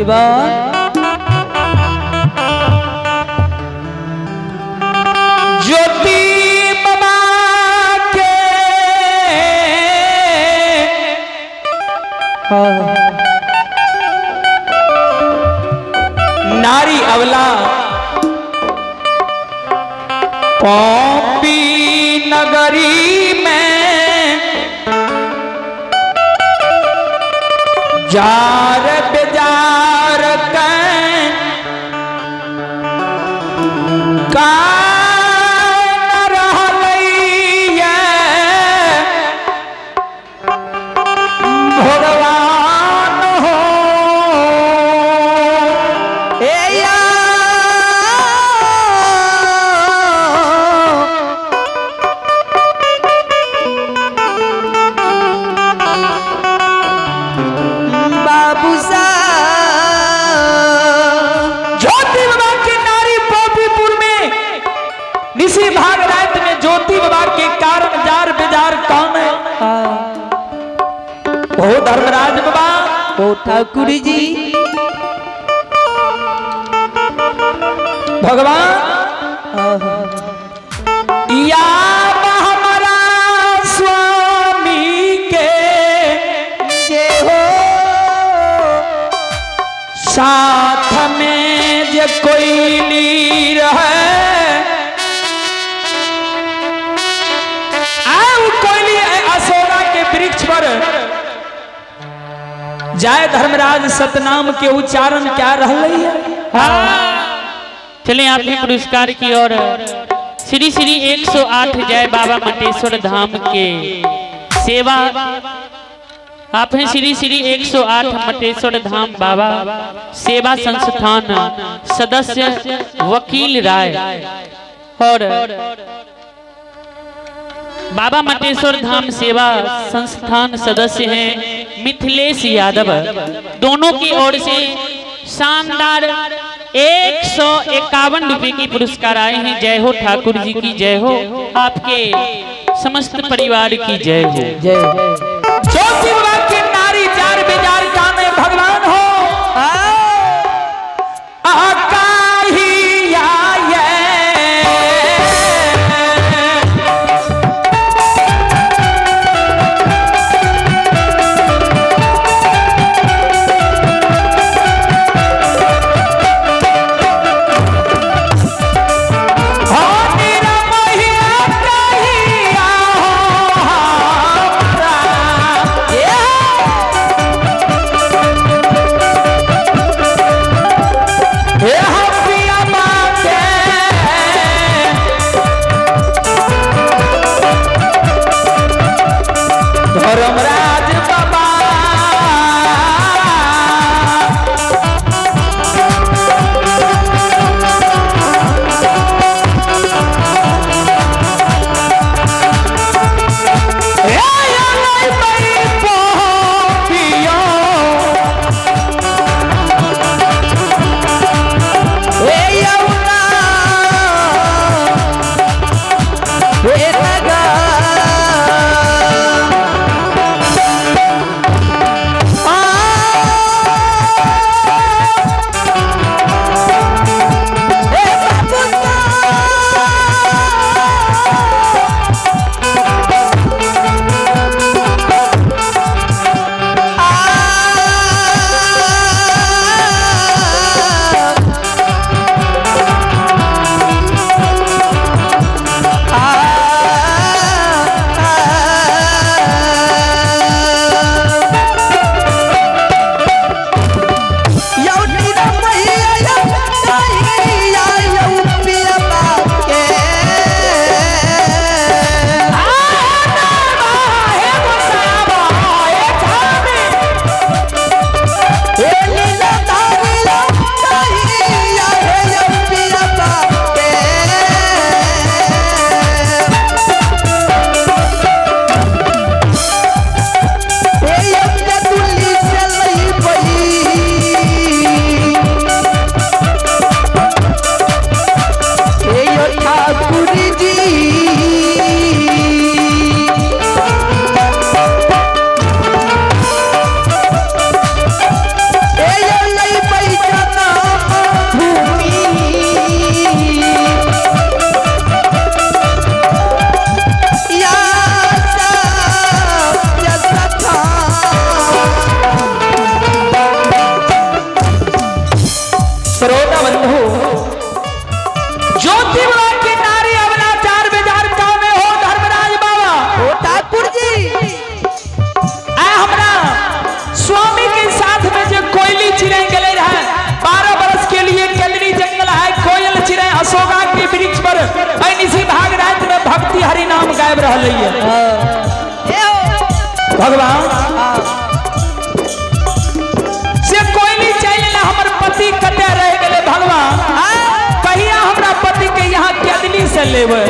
की बात। ज्योति बाबा के नारी अवला पौपी नगरी में जार बेजार धर्मराज बाबा ओ ठाकुर जी भगवान या हमारा स्वामी के जे हो साथ में जे कोई ली रहे वृक्ष पर जय धर्मराज सतनाम के उच्चारण क्या रही है। चले आपने पुरस्कार की ओर श्री श्री 108 जय बाबा मटेश्वर धाम के सेवा आप हैं श्री श्री 108 मटेश्वर धाम बाबा सेवा संस्थान सदस्य वकील राय और बाबा मटेश्वर धाम सेवा संस्थान सदस्य हैं मिथिलेश यादव। दोनों की ओर से शानदार 151 रुपए की पुरस्कार आए हैं। जय हो ठाकुर जी की जय हो, आपके समस्त परिवार की जय हो। जय के नारी चार बेजार काम में भगवान हो लग रहा है भगवान से कोई नहीं चाहिए ना हमारे पति कटे रह गए भगवान कहीं हमारा पति के यहाँ कदली से लेवे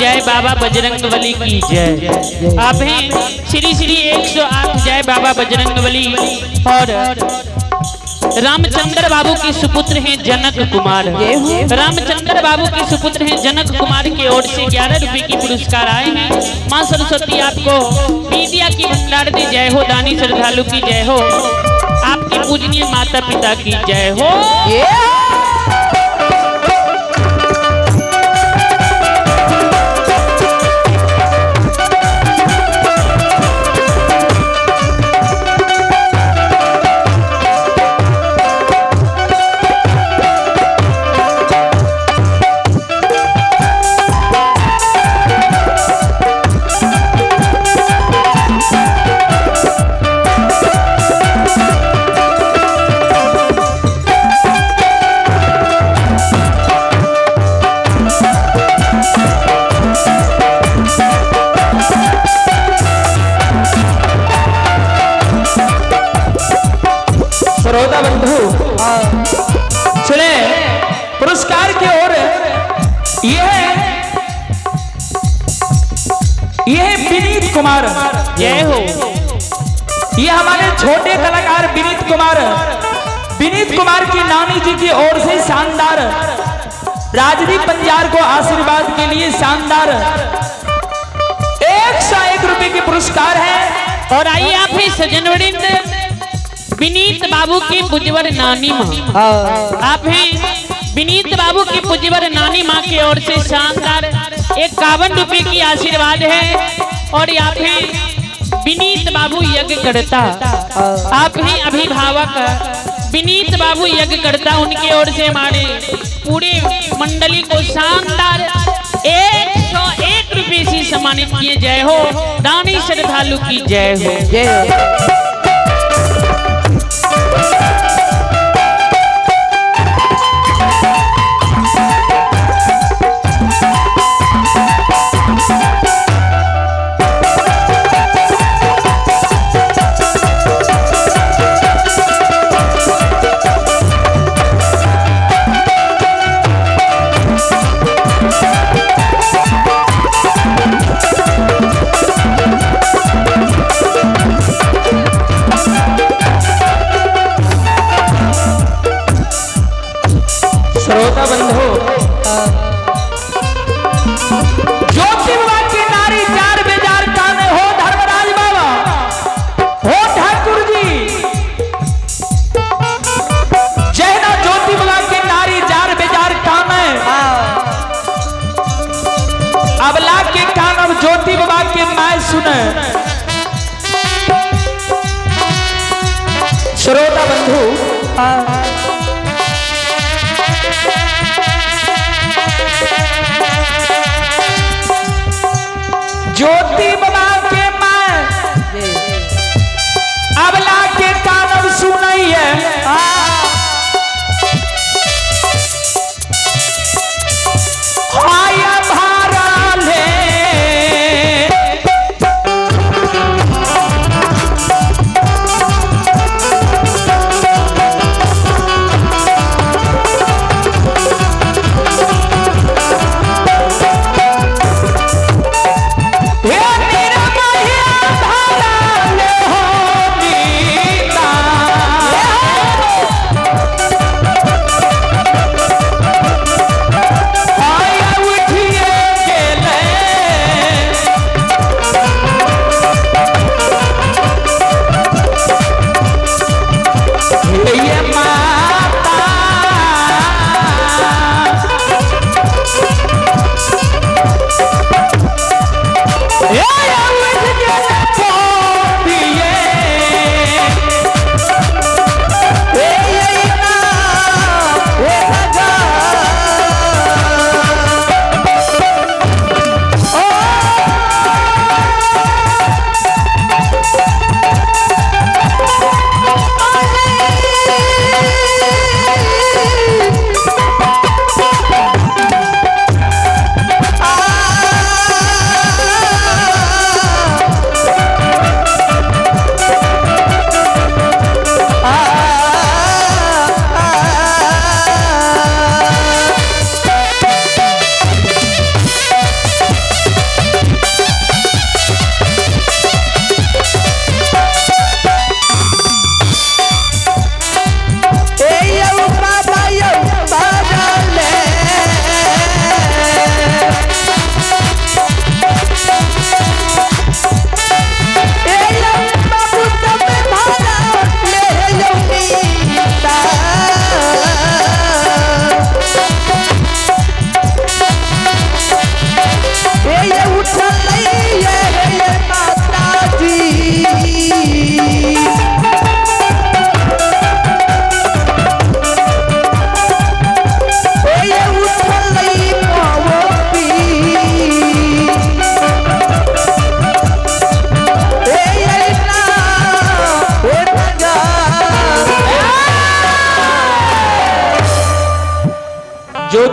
जय बाबा बजरंगबली की जय। आप हैं श्री श्री 108 जय बाबा बजरंगबली और रामचंद्र बाबू के सुपुत्र हैं जनक कुमार। रामचंद्र बाबू के सुपुत्र हैं जनक कुमार की ओर से 11 रुपए की पुरस्कार आए हैं। माँ सरस्वती आपको मीडिया की भंडार दी जय हो। दानी श्रद्धालु की जय हो। आपके पूजनीय माता पिता की जय हो। कुमार जय हो। ये हमारे छोटे कलाकार विनीत कुमार की नानी जी की ओर से शानदार राजदीप पंजियार को आशीर्वाद के लिए शानदार 101 रुपए के पुरस्कार है। और आइए आप ही सजनवरिंद विनीत बाबू की बुजवर नानी माँ। आप हैं विनीत बाबू की बुजवर नानी माँ की ओर से शानदार 51 रुपए की आशीर्वाद है। और आप हैं विनीत बाबू यज्ञकर्ता। आप हैं अभिभावक विनीत बाबू यज्ञकर्ता। उनकी ओर से हमारे पूरे मंडली को शानदार 101 रुपए से सम्मानित किए। जय हो। दानी श्रद्धालु की जय हो। जय श्रोता बंधु ज्योति बाबा के माँ अबला के कानव सुनई है।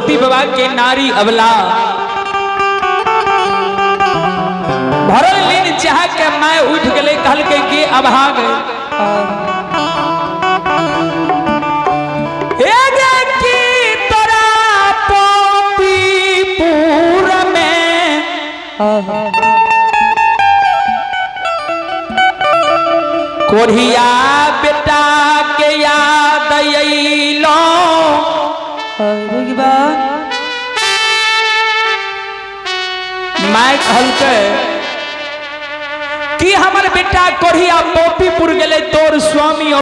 गोपी बाबा के नारी अबला भरल लीन चाह के माय उठ गले कहल के अभाग कोढ़िया बेटा के याद अइलो माय कहलकै कि हमर बेटा कोढ़िया पोपीपुर गेलै तोर स्वामी।